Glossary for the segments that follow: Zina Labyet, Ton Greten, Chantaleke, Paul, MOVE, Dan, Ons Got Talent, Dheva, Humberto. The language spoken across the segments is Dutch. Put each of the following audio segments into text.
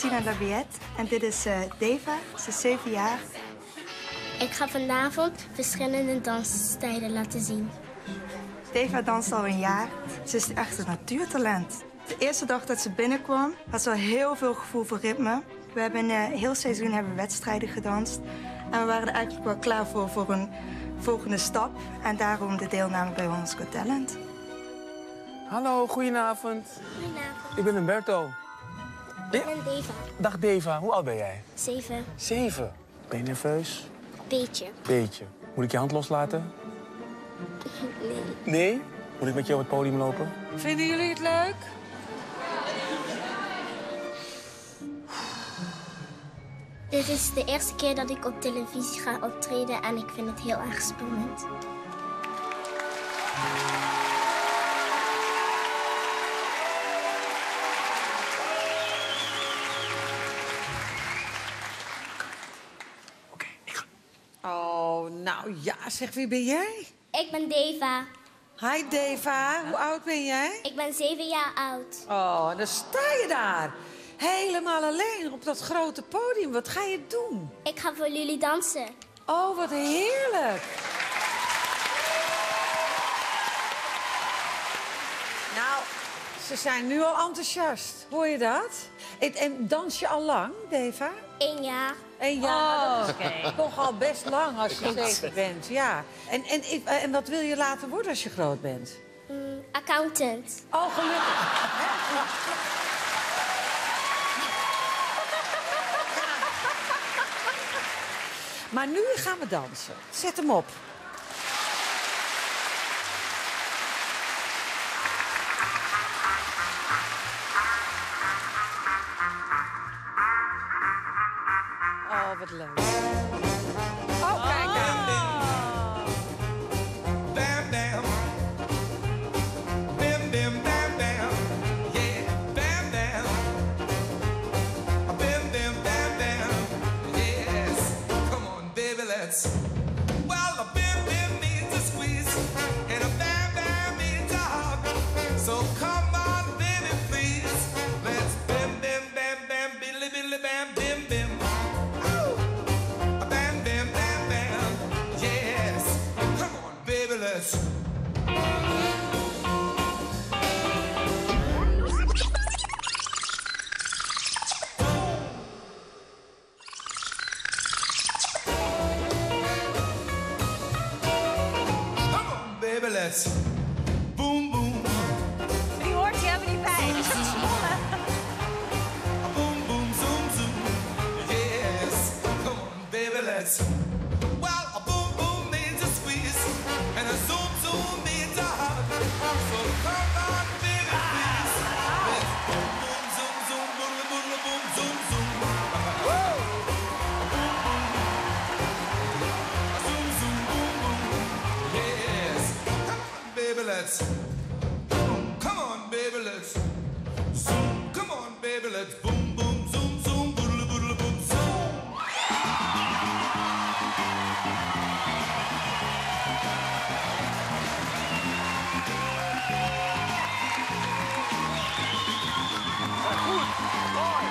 ben Zina Labyet en dit is Dheva, ze is 7 jaar. Ik ga vanavond verschillende dansstijlen laten zien. Dheva danst al een jaar. Ze is echt een natuurtalent. De eerste dag dat ze binnenkwam had ze al heel veel gevoel voor ritme. We hebben een heel seizoen wedstrijden gedanst. En we waren er eigenlijk wel klaar voor een volgende stap. En daarom de deelname bij Ons Got Talent. Hallo, goedenavond. Goedenavond. Ik ben Humberto. Ik ben Dheva. Dag Dheva, hoe oud ben jij? 7. 7? Ben je nerveus? Beetje. Beetje. Moet ik je hand loslaten? Nee. Nee? Moet ik met jou op het podium lopen? Vinden jullie het leuk? Dit is de eerste keer dat ik op televisie ga optreden en ik vind het heel erg spannend. Oké, ik ga. Oh, nou ja, zeg, wie ben jij? Ik ben Dheva. Hi Dheva, hoe oud ben jij? Ik ben 7 jaar oud. Oh, en dan sta je daar. Helemaal alleen op dat grote podium. Wat ga je doen? Ik ga voor jullie dansen. Oh, wat heerlijk. Nou, ze zijn nu al enthousiast. Hoor je dat? En dans je al lang, Dheva? 1 jaar. 1 jaar? Oh, okay. Toch al best lang als je 7 bent, ja. En wat wil je later worden als je groot bent? Accountant. Oh, gelukkig. Maar nu gaan we dansen. Zet hem op. Oh, wat leuk. Oh, kijk nou. Bam, bam. Bam, bam, bam, bam. Yeah, bam, bam. Bam, bam, bam, bam. Yes. Come on, baby, let's. Well, a bam, bam means a squeeze. And a bam, bam means a hug. So come on, baby, please. Let's bam, bam, bam, bam, billy, billy, bam, bam, bam. Boom, boom. Die hoort je helemaal niet bij. Die is gezwollen. Boom, boom, zoom, zoom. Yes. Come on, baby, let's. Well, a boom, boom means a squeeze. And a zoom, zoom means a hug. So come on, baby, please. Let's boom, boom, zoom, zoom. Boom, boom, boom, zoom, zoom. Let's boom, come on, baby, let's zoom, come on, baby, let's boom, boom, zoom, zoom, boodle, boodle, boom, zoom. Goed, mooi.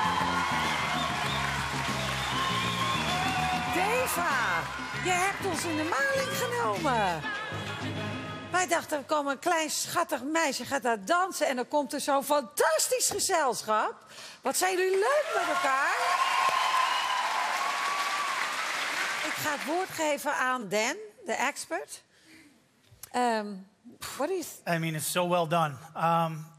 Dheva, je hebt ons in de maling genomen. Wij dachten, er komt een klein schattig meisje, gaat daar dansen en dan komt er zo'n fantastisch gezelschap. Wat zijn jullie leuk met elkaar. Ik ga het woord geven aan Dan, de expert. What is? I mean, it's so well done.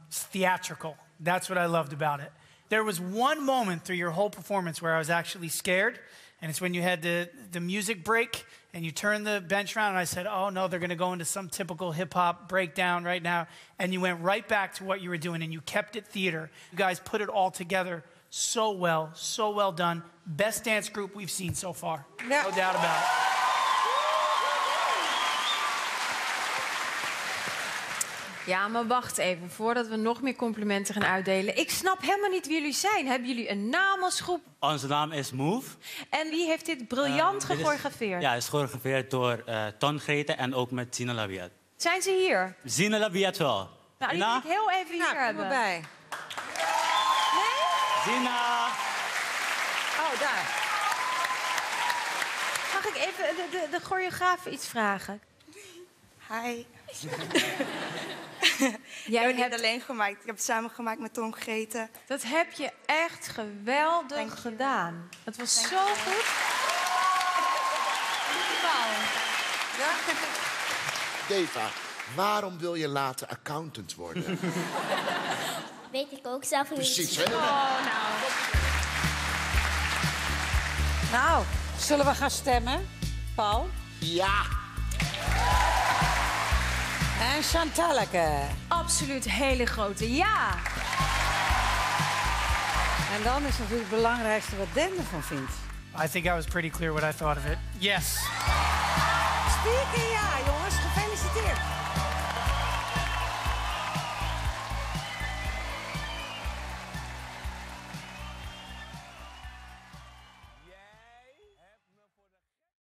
It's theatrical. That's what I loved about it. There was one moment through your whole performance where I was actually scared. And it's when you had the music break and you turned the bench around and I said, oh no, they're going to go into some typical hip-hop breakdown right now. And you went right back to what you were doing and you kept it theater. You guys put it all together so well done. Best dance group we've seen so far. No doubt about it. Ja, maar wacht even, voordat we nog meer complimenten gaan uitdelen. Ik snap helemaal niet wie jullie zijn. Hebben jullie een naam als groep? Onze naam is MOVE. En wie heeft dit briljant gechoreografeerd? Ja, is gechoreografeerd door Ton Greten en ook met Zina Labyet. Zijn ze hier? Zina Labyet wel. Nou, die wil ik heel even hier hebben. Kom erbij. Nee? Zina! Oh, daar. Mag ik even de choreograaf iets vragen? Hi. Ik heb het niet alleen gemaakt. Ik heb het samen gemaakt met Ton Greten. Dat heb je echt geweldig gedaan. Dat was zo goed. Ja? Dheva, waarom wil je later accountant worden? Weet ik ook zelf niet. Precies, hè? Nou, zullen we gaan stemmen, Paul? Ja! En Chantaleke? Absoluut hele grote ja! En dan is natuurlijk het belangrijkste wat Dan ervan vindt. I think I was pretty clear what I thought of it. Yes! 4 keer ja, jongens. Gefeliciteerd.